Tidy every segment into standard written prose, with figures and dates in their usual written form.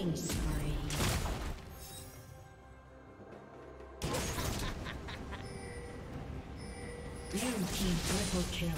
killing spree. Blue team triple kill.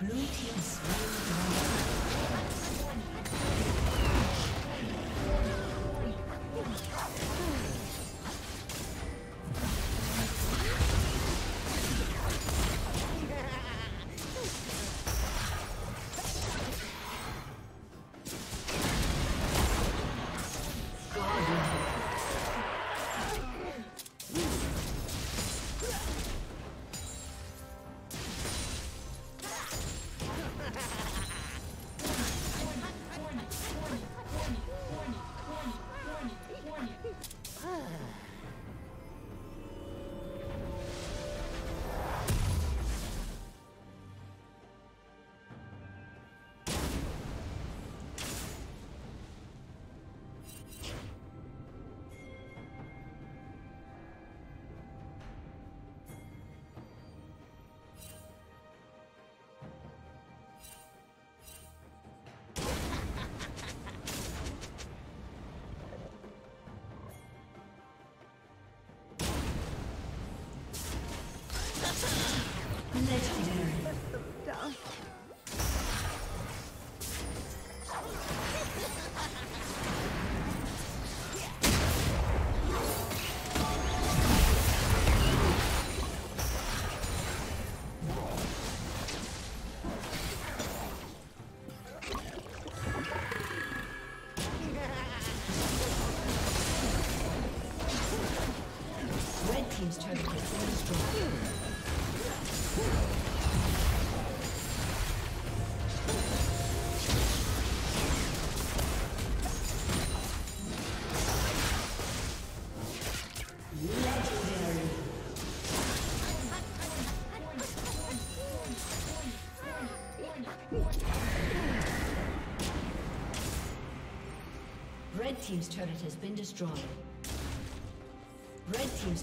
Blue team swing. Legendary. Red team's turret is destroyed. Red team's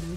Blue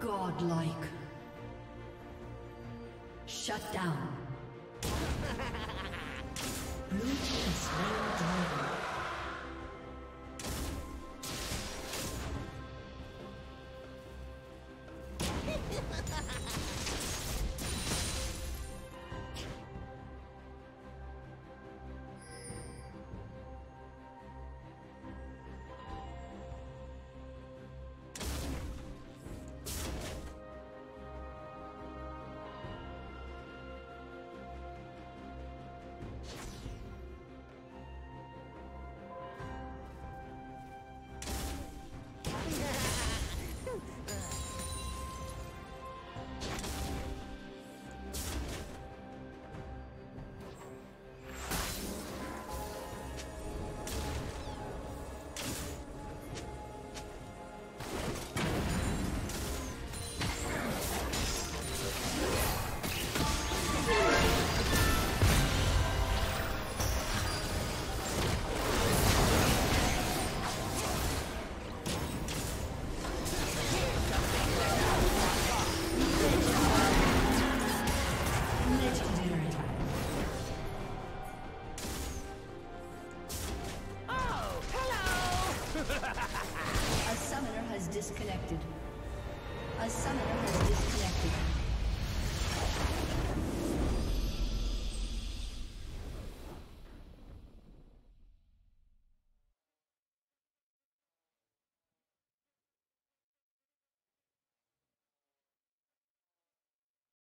Godlike. Shut down. Blue team slain dragon. A summoner has disconnected.